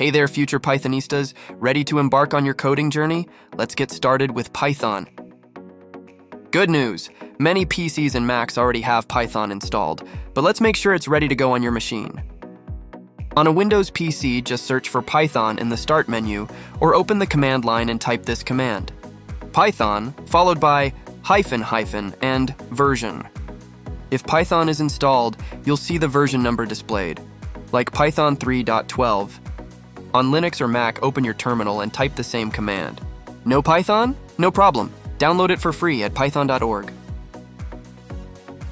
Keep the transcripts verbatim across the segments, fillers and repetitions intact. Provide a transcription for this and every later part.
Hey there, future Pythonistas. Ready to embark on your coding journey? Let's get started with Python. Good news! Many P Cs and Macs already have Python installed, but let's make sure it's ready to go on your machine. On a Windows P C, just search for Python in the Start menu, or open the command line and type this command: Python, followed by hyphen hyphen and version. If Python is installed, you'll see the version number displayed, like Python three point twelve. On Linux or Mac, open your terminal and type the same command. No Python? No problem. Download it for free at python dot org.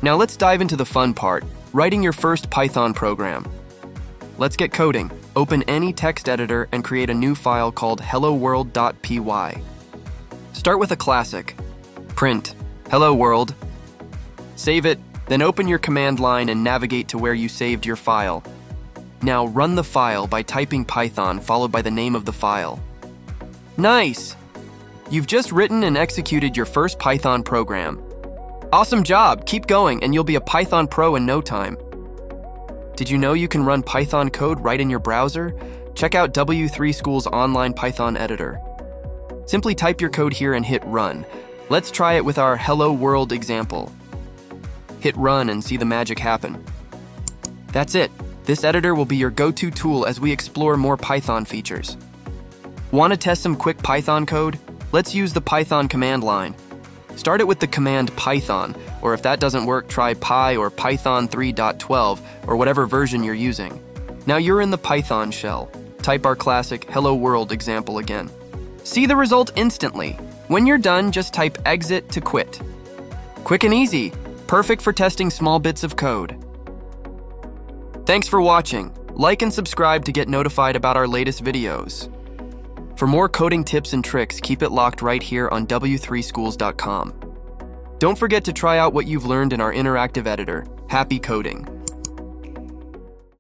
Now let's dive into the fun part, writing your first Python program. Let's get coding. Open any text editor and create a new file called hello world dot P Y. Start with a classic. Print, hello world. Save it, then open your command line and navigate to where you saved your file. Now run the file by typing Python followed by the name of the file. Nice! You've just written and executed your first Python program. Awesome job! Keep going and you'll be a Python pro in no time. Did you know you can run Python code right in your browser? Check out W three Schools online Python editor. Simply type your code here and hit run. Let's try it with our Hello World example. Hit run and see the magic happen. That's it. This editor will be your go-to tool as we explore more Python features. Want to test some quick Python code? Let's use the Python command line. Start it with the command Python, or if that doesn't work, try Py or Python three point twelve, or whatever version you're using. Now you're in the Python shell. Type our classic Hello World example again. See the result instantly. When you're done, just type exit to quit. Quick and easy, perfect for testing small bits of code. Thanks for watching. Like and subscribe to get notified about our latest videos. For more coding tips and tricks, keep it locked right here on W three schools dot com. Don't forget to try out what you've learned in our interactive editor. Happy coding!